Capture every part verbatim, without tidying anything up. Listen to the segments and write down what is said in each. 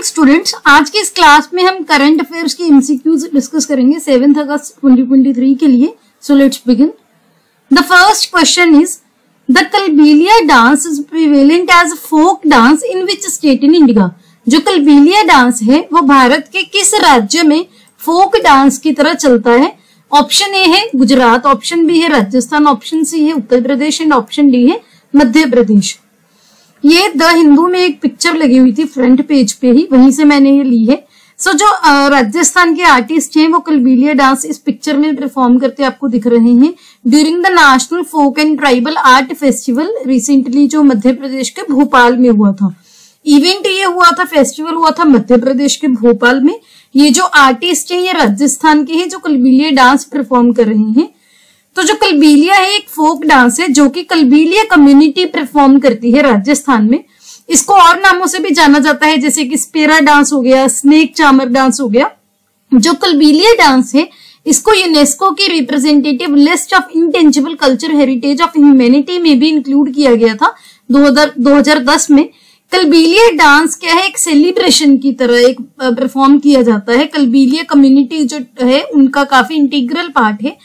Dear students, आज की इस क्लास में हम करंट अफेयर्स की एमसीक्यूज डिस्कस करेंगे सेवेंथ अगस्त ट्वेंटी ट्वेंटी थ्री के लिए. So let's begin. The first question is the Kalbelia dance is prevalent as folk dance in which state in India. जो कलबेलिया डांस है वो भारत के किस राज्य में फोक डांस की तरह चलता है. ऑप्शन ए है गुजरात, ऑप्शन बी है राजस्थान, ऑप्शन सी है Uttar Pradesh and option D है मध्य प्रदेश. ये द हिंदू में एक पिक्चर लगी हुई थी फ्रंट पेज पे ही, वहीं से मैंने ये ली है. सो so, जो राजस्थान के आर्टिस्ट हैं वो कलबेलिया डांस इस पिक्चर में परफॉर्म करते आपको दिख रहे हैं during the national folk and tribal art festival recently जो मध्य प्रदेश के भोपाल में हुआ था. इवेंट ये हुआ था, फेस्टिवल हुआ था मध्य प्रदेश के भोपाल में. ये जो आर्टिस्ट हैं ये राजस्थान के हैं जो कलबेलिया डांस परफॉर्म कर रहे हैं. तो जो कलबेलिया है एक फोक डांस है जो कि कलबेलिया कम्युनिटी परफॉर्म करती है राजस्थान में. इसको और नामों से भी जाना जाता है, जैसे कि स्पेरा डांस हो गया, स्नेक चामर डांस हो गया. जो कलबेलिया डांस है इसको यूनेस्को की representative list of intangible culture heritage of humanity में भी इंक्लूड किया गया था दो हजार दस में. कलबेलिया डांस क्या है, एक सेलिब्रेशन की तरह एक परफॉर्म किया जाता है. कलबेलिया कम्युनिटी जो है उनका काफी इंटीग्रल पार्ट है.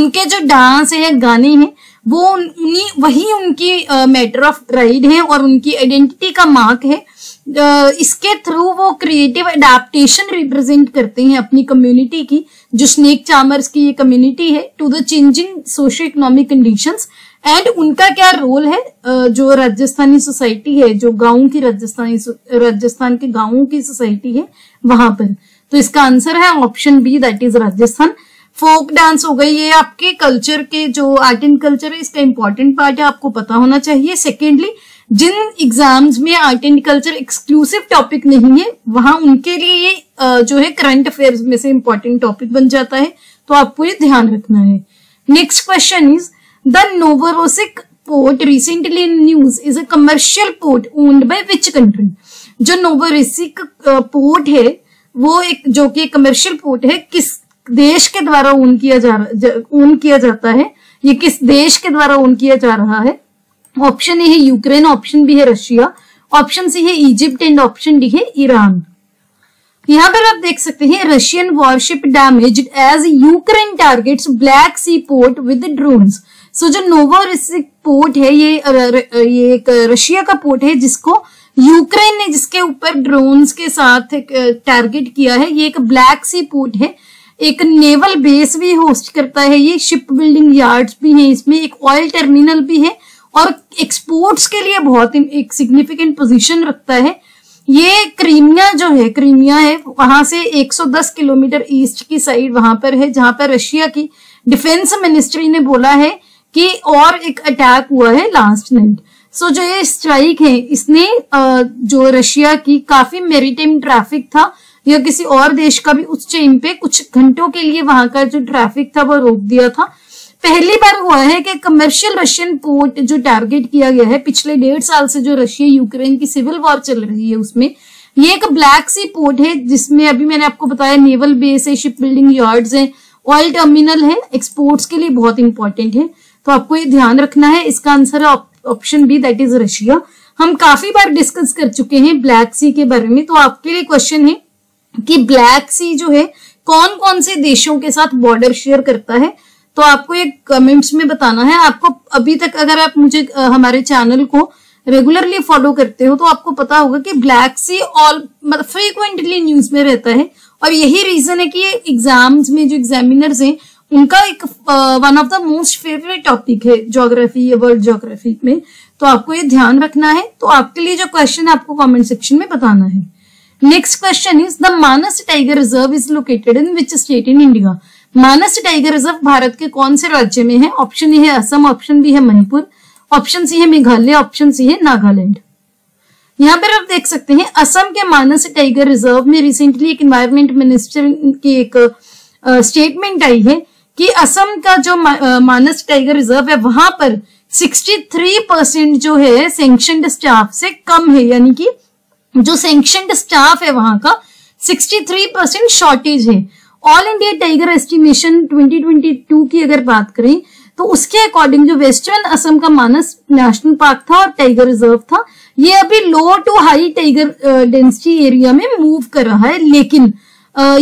उनके जो डांस है, गाने हैं, वो उन्हीं वही उनकी मैटर ऑफ प्राइड है और उनकी आइडेंटिटी का मार्क है. आ, इसके थ्रू वो क्रिएटिव अडेप्टेशन रिप्रेजेंट करते हैं अपनी कम्युनिटी की, जो स्नेक चामर्स की ये कम्युनिटी है, to the changing socio economic conditions and उनका क्या रोल है आ, जो राजस्थानी सोसाइटी है, जो गाँव की राजस्थानी राजस्थान के गाँवों की सोसाइटी है वहां पर. तो इसका आंसर है option B, that is Rajasthan. Folk dance हो गई, ये आपके कल्चर के जो आर्ट एंड कल्चर है इसका इंपॉर्टेंट पार्ट है, आपको पता होना चाहिए. सेकेंडली, जिन एग्जाम्स में art and culture exclusive topic नहीं है वहां उनके लिए ये जो है करंट अफेयर्स में से इंपॉर्टेंट टॉपिक बन जाता है, तो आपको ये ध्यान रखना है. Next question is the Novorossiysk port recently in news is a commercial port owned by which country. जो नोवोरोसिक पोर्ट है वो एक जो कि कमर्शियल पोर्ट है किस देश के द्वारा ओन किया जा ओन किया जाता है, ये किस देश के द्वारा ओन किया जा रहा है. ऑप्शन ए है यूक्रेन, ऑप्शन बी है रशिया, ऑप्शन सी है इजिप्ट एंड ऑप्शन डी है ईरान. यहाँ पर आप देख सकते हैं Russian warship damaged as Ukraine targets Black Sea port with drones. So जो नोवोरोसिस्क पोर्ट है ये ये एक रशिया का पोर्ट है जिसको यूक्रेन ने, जिसके ऊपर ड्रोन्स के साथ टारगेट किया है. ये एक ब्लैक सी पोर्ट है, एक नेवल बेस भी होस्ट करता है, ये शिप बिल्डिंग यार्ड्स भी हैं इसमें, एक ऑयल टर्मिनल भी है और एक्सपोर्ट्स के लिए बहुत एक सिग्निफिकेंट पोजीशन रखता है. ये क्रीमिया जो है क्रीमिया है वहां से एक सौ दस किलोमीटर ईस्ट की साइड वहां पर है, जहां पर रशिया की डिफेंस मिनिस्ट्री ने बोला है कि और एक अटैक हुआ है लास्ट नाइट. सो जो ये स्ट्राइक है इसने जो रशिया की काफी मेरिटाइम ट्रैफिक था या किसी और देश का भी उस चेन पे कुछ घंटों के लिए वहां का जो ट्रैफिक था वो रोक दिया था. पहली बार हुआ है कि कमर्शियल रशियन पोर्ट जो टारगेट किया गया है पिछले डेढ़ साल से जो रशिया यूक्रेन की सिविल वॉर चल रही है उसमें. ये एक ब्लैक सी पोर्ट है जिसमें अभी मैंने आपको बताया नेवल बेस है, शिप बिल्डिंग यार्ड्स है, ऑयल टर्मिनल है, एक्सपोर्ट्स के लिए बहुत इंपॉर्टेंट है, तो आपको ये ध्यान रखना है. इसका आंसर है option B, that is Russia. हम काफी बार डिस्कस कर चुके हैं ब्लैक सी के बारे में, तो आपके लिए क्वेश्चन है कि ब्लैक सी जो है कौन कौन से देशों के साथ बॉर्डर शेयर करता है, तो आपको ये कमेंट्स में बताना है. आपको अभी तक अगर आप मुझे हमारे चैनल को रेगुलरली फॉलो करते हो तो आपको पता होगा कि ब्लैक सी ऑल मतलब फ्रीक्वेंटली न्यूज में रहता है और यही रीजन है कि ये एग्जाम्स में जो एग्जामिनर्स हैं उनका एक one of the most favourite topic है ज्योग्राफी या वर्ल्ड ज्योग्राफी में, तो आपको ये ध्यान रखना है. तो आपके लिए जो क्वेश्चन है आपको कॉमेंट सेक्शन में बताना है. Next question is the Manas tiger reserve is located in which state in India. Manas tiger reserve Bharat के कौन से राज्य में है. ऑप्शन ए है असम, ऑप्शन बी है मणिपुर, ऑप्शन सी है मेघालय, ऑप्शन सी है नागालैंड. यहाँ पर आप देख सकते हैं असम के मानस टाइगर रिजर्व में रिसेंटली एक एनवायरमेंट मिनिस्टर की एक स्टेटमेंट आई है कि असम का जो मानस टाइगर रिजर्व है वहां पर सिक्सटी थ्री परसेंट जो है सेंक्शनड स्टाफ से कम है, यानी कि जो सेंक्शनड स्टाफ है वहां का तिरसठ परसेंट शॉर्टेज है. All India tiger estimation twenty twenty two की अगर बात करें तो उसके अकॉर्डिंग जो वेस्टर्न असम का मानस नेशनल पार्क था और टाइगर रिजर्व था ये अभी low to high tiger density area में मूव कर रहा है, लेकिन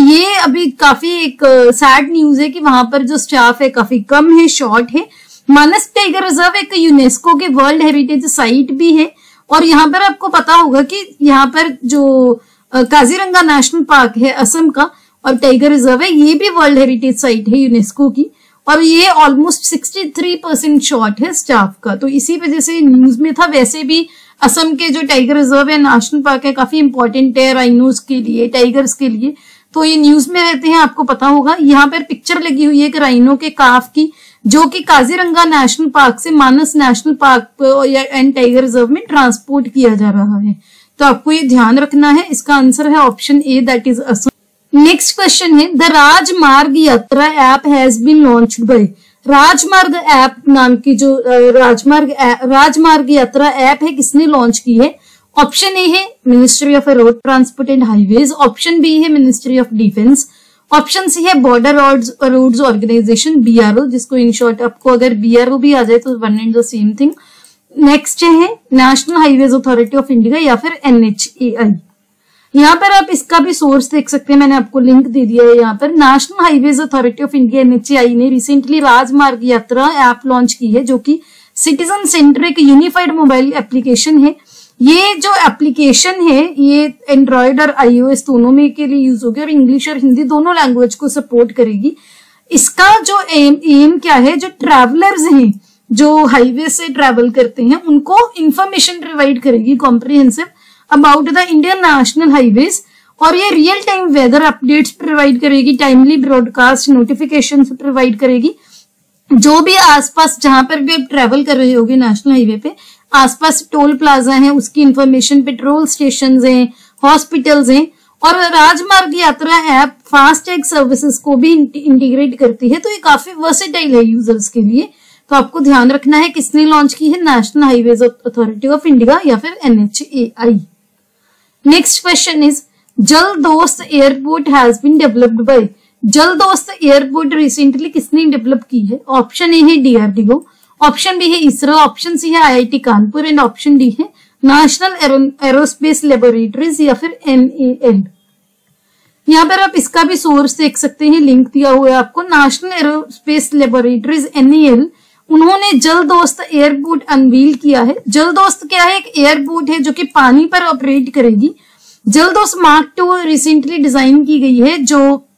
ये अभी काफी एक सैड न्यूज है कि वहां पर जो स्टाफ है काफी कम है, शॉर्ट है। मानस टाइगर रिजर्व एक यूनेस्को के वर्ल्ड हेरिटेज साइट भी है और यहाँ पर आपको पता होगा कि यहाँ पर जो काजीरंगा नेशनल पार्क है असम का और टाइगर रिजर्व है, ये भी वर्ल्ड हेरिटेज साइट है यूनेस्को की और ये almost sixty three percent short है स्टाफ का। तो इसी वजह से न्यूज में था। वैसे भी असम के जो टाइगर रिजर्व है, नेशनल पार्क है, काफी इंपॉर्टेंट है राइनोज के लिए, टाइगर्स के लिए, तो ये न्यूज में रहते हैं। आपको पता होगा यहाँ पर पिक्चर लगी हुई है एक राइनो के काफ की, जो कि काजीरंगा नेशनल पार्क से Manas national park and tiger reserve में ट्रांसपोर्ट किया जा रहा है। तो आपको ये ध्यान रखना है। इसका आंसर है option A, that is Assam. Next question है, the Rajmarg Yatra app has been launched by. Rajmarg app नाम की जो राजमार्ग राजमार्ग यात्रा ऐप है किसने लॉन्च की है? ऑप्शन ए है ministry of road transport and highways, option B है ministry of defence, option C है बॉर्डर रोड्स ऑर्गेनाइजेशन बीआरओ, जिसको इन शॉर्ट आपको अगर बीआरओ भी आ जाए तो one and the same thing. Next है national highways authority of India या फिर एन एच ए आई। यहाँ पर आप इसका भी सोर्स देख सकते हैं, मैंने आपको लिंक दे दिया है। यहाँ पर national highways authority of India N H A I ने recently Rajmarg Yatra app launch की है, जो कि citizen centric unified mobile application है। ये जो एप्लीकेशन है ये एंड्रॉयड और आई ओ एस दोनों में के लिए यूज होगी और इंग्लिश और हिंदी दोनों लैंग्वेज को सपोर्ट करेगी। इसका जो एम एम क्या है, जो ट्रैवलर्स हैं जो हाईवे से ट्रैवल करते हैं उनको इंफॉर्मेशन प्रोवाइड करेगी comprehensive about the Indian national highways, और ये real time weather updates provide करेगी, टाइमली ब्रॉडकास्ट नोटिफिकेशन प्रोवाइड करेगी। जो भी आसपास जहां पर भी आप ट्रैवल कर रहे होगे नेशनल हाईवे पे, आसपास टोल प्लाजा है उसकी इंफॉर्मेशन, पेट्रोल स्टेशंस हैं, हॉस्पिटल्स हैं, और राजमार्ग यात्रा ऐप फास्टैग सर्विसेज को भी इंटीग्रेट करती है। तो ये काफी वर्सेटाइल है यूजर्स के लिए। तो आपको ध्यान रखना है किसने लॉन्च की है, national highways authority of India या फिर N H A I. Next question is Jaldost airport has been developed by. Jaldost airport recently किसने डेवलप की है? ऑप्शन ए है D R D O, option B है इसरो, ऑप्शन सी है I I T Kanpur and option D है national aerospace laboratories या फिर N A L. यहाँ पर आप इसका भी सोर्स देख सकते हैं, लिंक दिया हुआ है आपको। National aerospace laboratories N A L उन्होंने जलदोस्त एयरपोर्ट अनवील किया है। जलदोस्त क्या है? एक एयरपोर्ट है जो कि पानी पर ऑपरेट करेगी। Jaldost mark two recently design की गई है, जो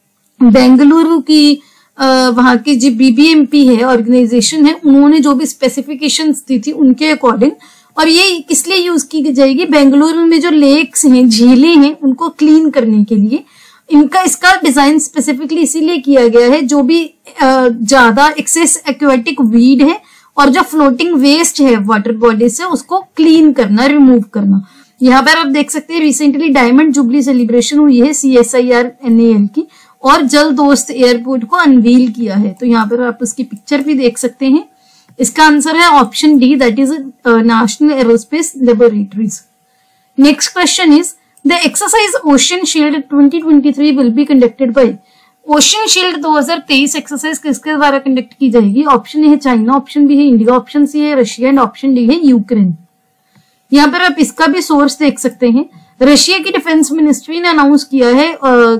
बेंगलुरु की वहां के जो बी बी एम पी है ऑर्गेनाइजेशन है उन्होंने जो भी स्पेसिफिकेशंस दी थी उनके अकॉर्डिंग। और ये किस लिए यूज की जाएगी? बेंगलुरु में जो लेक्स हैं, झीलें हैं, उनको क्लीन करने के लिए। इनका इसका डिजाइन स्पेसिफिकली इसीलिए किया गया है, जो भी ज्यादा एक्सेस एक्वेटिक वीड है और जो फ्लोटिंग वेस्ट है वाटर बॉडी से उसको क्लीन करना, रिमूव करना। यहाँ पर आप देख सकते हैं रिसेंटली डायमंड जुबली सेलिब्रेशन हुई है C S I R N A L की और जलदोस्त एयरपोर्ट को अनवील किया है। तो यहाँ पर आप उसकी पिक्चर भी देख सकते हैं। इसका आंसर है option D, that is national aerospace laboratories. Next question is the exercise ocean shield twenty twenty three will be conducted by. Ocean shield दो हज़ार तेईस एक्सरसाइज किसके द्वारा कंडक्ट की जाएगी? ऑप्शन ए है चाइना, ऑप्शन बी है इंडिया, ऑप्शन सी है रशिया एंड ऑप्शन डी है यूक्रेन। यहाँ पर आप इसका भी सोर्स देख सकते हैं। रशिया की डिफेंस मिनिस्ट्री ने अनाउंस किया है uh,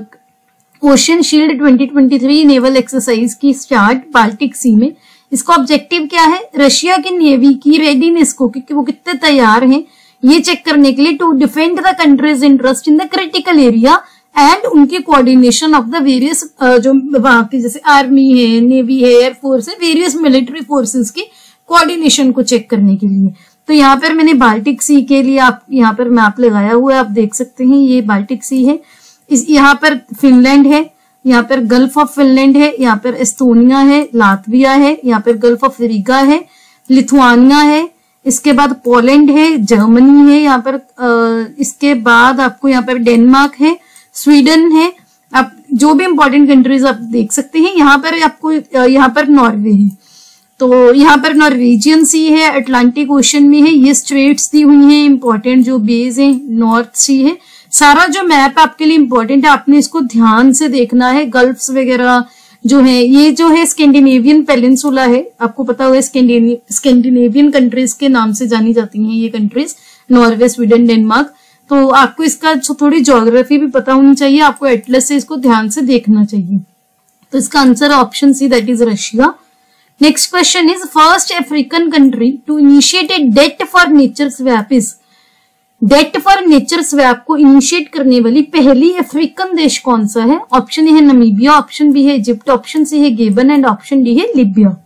ocean shield twenty twenty three naval exercise की स्टार्ट बाल्टिक सी में। इसका ऑब्जेक्टिव क्या है? रशिया की नेवी की रेडीनेस को, क्योंकि वो कितने तैयार हैं ये चेक करने के लिए, to defend the country's interest in the critical area and उनकी कोऑर्डिनेशन ऑफ द वेरियस जो वहां की जैसे आर्मी है, नेवी है, एयरफोर्स है, वेरियस मिलिट्री फोर्सेस की कोऑर्डिनेशन को चेक करने के लिए। तो यहाँ पर मैंने बाल्टिक सी के लिए आप यहाँ पर मैप लगाया हुआ है, आप देख सकते हैं ये बाल्टिक सी है, इस यहाँ पर फिनलैंड है, यहाँ पर गल्फ ऑफ फिनलैंड है, यहाँ पर एस्तोनिया है, लातविया है, यहाँ पर गल्फ ऑफ रीगा है, लिथुआनिया है, इसके बाद पोलैंड है, जर्मनी है, यहाँ पर आ, इसके बाद आपको यहाँ पर डेनमार्क है, स्वीडन है। आप जो भी इंपॉर्टेंट कंट्रीज आप देख सकते हैं। यहाँ पर आपको यहाँ पर नॉर्वे है, तो यहाँ पर नॉर्वेजियन सी है, अटलांटिक ओशन में है, ये स्ट्रेट्स दी हुई है, इंपॉर्टेंट जो बेस है, नॉर्थ सी है। सारा जो मैप आपके लिए इम्पोर्टेंट है, आपने इसको ध्यान से देखना है। गल्फ्स वगैरह जो है, ये जो है स्कैंडिनेवियन पेनिनसुला है, आपको पता होगा स्कैंडिनेवियन कंट्रीज के नाम से जानी जाती हैं ये कंट्रीज। Norway, Sweden, Denmark. तो आपको इसका थोड़ी ज्योग्राफी भी पता होनी चाहिए, आपको एटलस से इसको ध्यान से देखना चाहिए। तो इसका answer option C, that is Russia. Next question is first African country to initiate a debt for nature swap is. Debt for nature swap को इनिशिएट करने वाली पहली अफ्रीकन देश कौन सा है? ऑप्शन ए है नमीबिया, ऑप्शन बी है इजिप्ट, ऑप्शन सी है गेबन एंड ऑप्शन डी है लिबिया।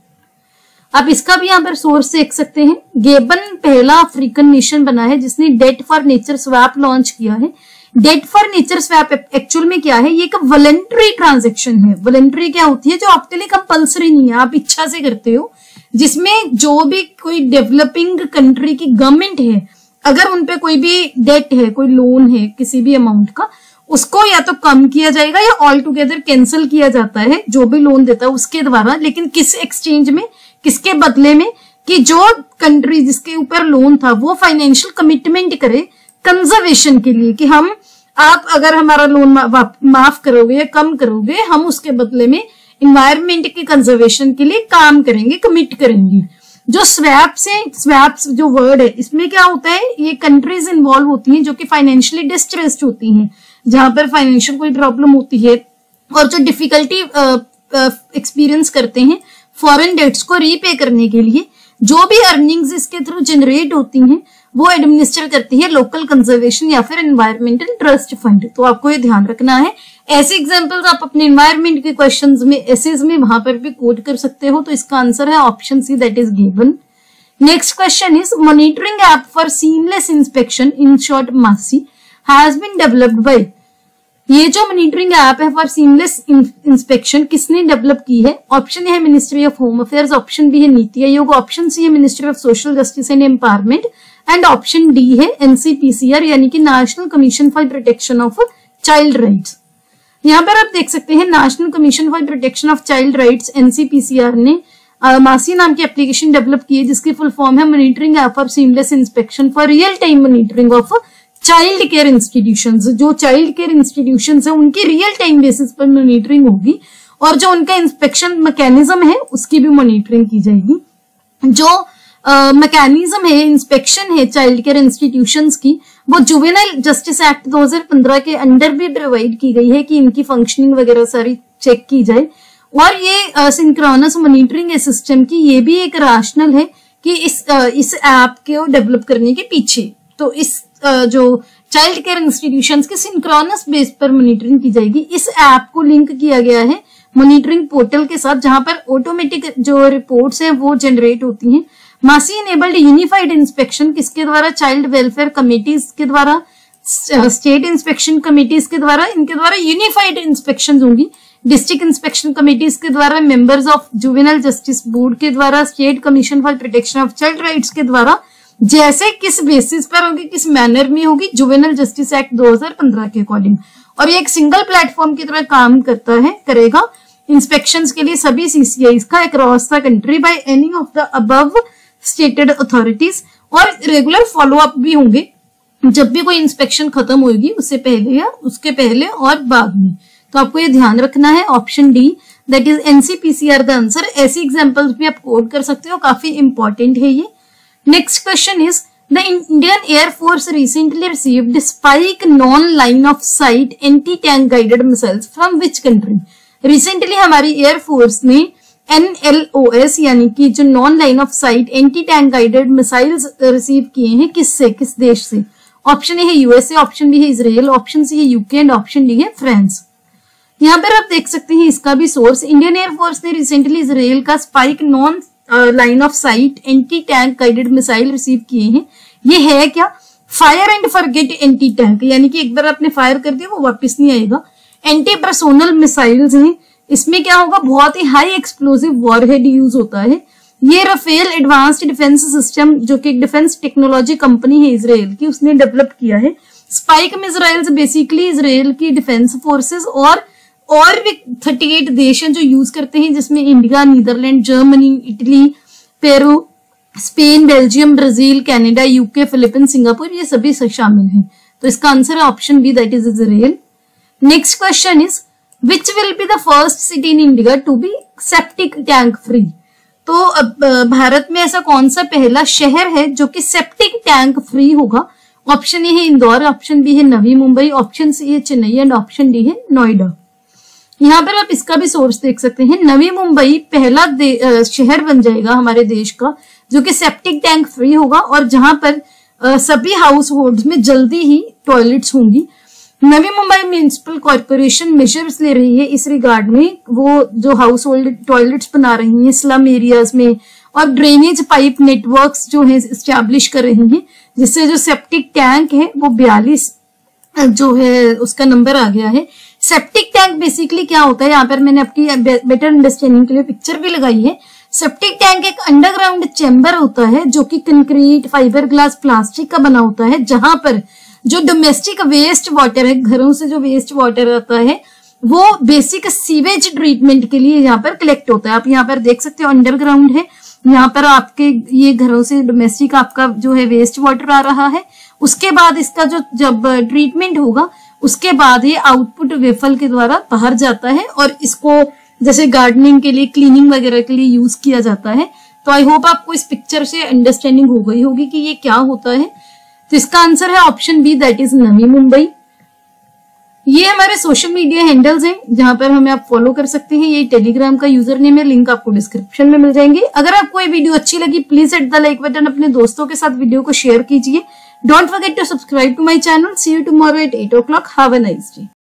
आप इसका भी यहाँ पर सोर्स देख सकते हैं। गेबन पहला अफ्रीकन नेशन बना है जिसने debt for nature swap launch किया है। Debt for nature swap actual में क्या है? ये एक वॉलेंटरी ट्रांजेक्शन है। वॉलेंटरी क्या होती है? जो आपके लिए कंपल्सरी नहीं है, आप इच्छा से करते हो, जिसमें जो भी कोई डेवलपिंग कंट्री की गवर्नमेंट है, अगर उनपे कोई भी डेट है, कोई लोन है किसी भी अमाउंट का, उसको या तो कम किया जाएगा या ऑल टुगेदर कैंसिल किया जाता है जो भी लोन देता है उसके द्वारा। लेकिन किस एक्सचेंज में, किसके बदले में? कि जो कंट्री जिसके ऊपर लोन था वो फाइनेंशियल कमिटमेंट करे कंजर्वेशन के लिए, कि हम आप अगर हमारा लोन मा, माफ करोगे या कम करोगे, हम उसके बदले में इन्वायरमेंट के कंजर्वेशन के लिए काम करेंगे, कमिट करेंगे। जो स्वैप से स्वैप जो वर्ड है, इसमें क्या होता है, ये कंट्रीज इन्वॉल्व होती हैं जो कि फाइनेंशियली डिस्ट्रेस्ड होती हैं, जहां पर फाइनेंशियल कोई प्रॉब्लम होती है और जो डिफिकल्टी एक्सपीरियंस करते हैं फॉरेन डेट्स को रीपे करने के लिए। जो भी अर्निंग्स इसके थ्रू जनरेट होती हैं वो एडमिनिस्टर करती है लोकल कंजर्वेशन या फिर एनवायरमेंटल ट्रस्ट फंड। तो आपको ये ध्यान रखना है। ऐसे एग्जांपल्स आप अपने एनवायरमेंट के क्वेश्चंस में, एसेज में, वहां पर भी कोट कर सकते हो। तो इसका आंसर है option C, that is Gabon. Next question is monitoring app for seamless inspection, in short MASI, has been developed by. ये जो मॉनिटरिंग ऐप है फॉर सीमलेस इंस्पेक्शन किसने डेवलप की है? ऑप्शन है ministry of home affairs, option B है NITI Aayog, option C है ministry of social justice and empowerment and option D है एनसीपीसीआर यानी कि national commission for protection of child rights. यहाँ पर आप देख सकते हैं national commission for protection of child rights NCPCR ने मासी नाम की एप्लीकेशन डेवलप की है जिसकी फुल फॉर्म है monitoring app for seamless inspection for real time monitoring of child care institutions. जो चाइल्ड केयर इंस्टीट्यूशंस है उनकी रियल टाइम बेसिस पर मॉनिटरिंग होगी और जो उनका इंस्पेक्शन मैकेनिज्म है उसकी भी मॉनिटरिंग की जाएगी। जो मैकेनिज्म uh, है, इंस्पेक्शन है चाइल्ड केयर इंस्टीट्यूशंस की, वो जुवेनाइल जस्टिस एक्ट दो हज़ार पंद्रह के अंडर भी प्रोवाइड की गई है कि इनकी फंक्शनिंग वगैरह सारी चेक की जाए। और ये सिंक्रोनस मॉनिटरिंग सिस्टम की ये भी एक राशनल है कि इस uh, इस ऐप को डेवलप करने के पीछे। तो इस uh, जो चाइल्ड केयर इंस्टीट्यूशंस के सिंक्रोनस बेस पर मॉनिटरिंग की जाएगी। इस ऐप को लिंक किया गया है मॉनिटरिंग पोर्टल के साथ जहां पर ऑटोमेटिक जो रिपोर्ट्स हैं वो जनरेट होती हैं। मासी इनेबल्ड यूनिफाइड इंस्पेक्शन किसके द्वारा? चाइल्ड वेलफेयर कमेटीज के द्वारा, स्टेट इंस्पेक्शन कमेटीज के द्वारा। इनके द्वारा यूनिफाइड इंस्पेक्शन होंगी। डिस्ट्रिक्ट इंस्पेक्शन कमेटीज के द्वारा, members of juvenile justice board के द्वारा, state commission for protection of child rights के द्वारा। जैसे किस बेसिस पर होगी, किस मैनर में होगी, जुवेनाइल जस्टिस एक्ट दो हज़ार पंद्रह के अकॉर्डिंग। और ये एक सिंगल प्लेटफॉर्म की तरह काम करता है, करेगा इंस्पेक्शंस के लिए सभी सीसीआईज का across the country by any of the above stated authorities. और रेगुलर फॉलोअप भी होंगे जब भी कोई इंस्पेक्शन खत्म होगी, उससे पहले या उसके पहले और बाद में। तो आपको ये ध्यान रखना है, option D, that is NCPCR the answer. ऐसी एग्जांपल्स भी आप कोड कर सकते हो, काफी इंपॉर्टेंट है ये। Next question is the Indian air force recently received spike non line of sight anti tank guided missiles from which country. Recently हमारी एयरफोर्स ने एन एल ओ एस यानी कि जो non line of sight anti tank guided missiles receive किए हैं, किससे, किस देश से? ऑप्शन ए है यूएसए, ऑप्शन बी है इजराइल, ऑप्शन सी है यूके एंड ऑप्शन डी है फ्रांस। यहाँ पर आप देख सकते हैं इसका भी सोर्स। इंडियन एयरफोर्स ने रिसेंटली इजराइल का spike non line of sight anti tank guided missile receive किए हैं। ये है क्या? Fire and forget anti tank, यानी कि एक बार आपने फायर कर दिया वो वापस नहीं आएगा। एंटी पर्सोनल मिसाइल्स हैं। इसमें क्या होगा, बहुत ही हाई एक्सप्लोजिव वॉरहेड यूज होता है। ये राफेल एडवांस्ड डिफेंस सिस्टम जो कि एक डिफेंस टेक्नोलॉजी कंपनी है इजराइल की, उसने डेवलप किया है। स्पाइक मिसाइल्स बेसिकली इजराइल की डिफेंस फोर्सेस और और भी अड़तीस देश हैं जो यूज करते हैं, जिसमें India, Netherlands, Germany, Italy, Peru, Spain, Belgium, Brazil, Canada, UK, Philippine, Singapore, ये सभी शामिल हैं। तो इसका आंसर है option B, that is Israel. Next question is Which will be the first city in India to be septic tank free? तो भारत में ऐसा कौन सा पहला शहर है जो कि सेप्टिक टैंक फ्री होगा? ऑप्शन ए है इंदौर, ऑप्शन बी है नवी मुंबई, ऑप्शन सी है चेन्नई एंड ऑप्शन डी है नोएडा। यहाँ पर आप इसका भी सोर्स देख सकते हैं, नवी मुंबई पहला शहर बन जाएगा हमारे देश का जो कि सेप्टिक टैंक फ्री होगा और जहां पर सभी हाउस होल्ड में जल्दी ही टॉयलेट्स होंगी। Navi Mumbai municipal corporation measures ले रही है इस रिगार्ड में, वो जो हाउस होल्ड टॉयलेट्स बना रही है स्लम एरियाज में और ड्रेनेज पाइप नेटवर्क्स जो है इस्टेब्लिश कर रही है, जिससे जो सेप्टिक टैंक है वो बयालीस जो है उसका नंबर आ गया है। सेप्टिक टैंक बेसिकली क्या होता है, यहाँ पर मैंने आपकी बेटर अंडरस्टैंडिंग के लिए पिक्चर भी लगाई है। सेप्टिक टैंक एक अंडरग्राउंड चैम्बर होता है जो कि कंक्रीट, फाइबर ग्लास, प्लास्टिक का बना होता है, जहां पर जो डोमेस्टिक वेस्ट वाटर है, घरों से जो वेस्ट वाटर आता है वो बेसिक सीवेज ट्रीटमेंट के लिए यहाँ पर कलेक्ट होता है। आप यहाँ पर देख सकते हो अंडरग्राउंड है, यहाँ पर आपके ये घरों से डोमेस्टिक आपका जो है वेस्ट वाटर आ रहा है, उसके बाद इसका जो जब ट्रीटमेंट होगा उसके बाद ये आउटपुट वेफल के द्वारा बाहर जाता है और इसको जैसे गार्डनिंग के लिए, क्लीनिंग वगैरह के लिए यूज किया जाता है। तो आई होप आपको इस पिक्चर से अंडरस्टैंडिंग हो गई होगी कि ये क्या होता है। तो इसका आंसर है option B, that is Navi Mumbai. ये हमारे सोशल मीडिया हैंडल्स हैं जहां पर हमें आप फॉलो कर सकते हैं। ये टेलीग्राम का यूजर नेम है, लिंक आपको डिस्क्रिप्शन में मिल जाएंगे। अगर आपको ये वीडियो अच्छी लगी please hit the like button, अपने दोस्तों के साथ वीडियो को शेयर कीजिए। Don't forget to subscribe to my channel. See you tomorrow at eight o'clock. Have a nice day.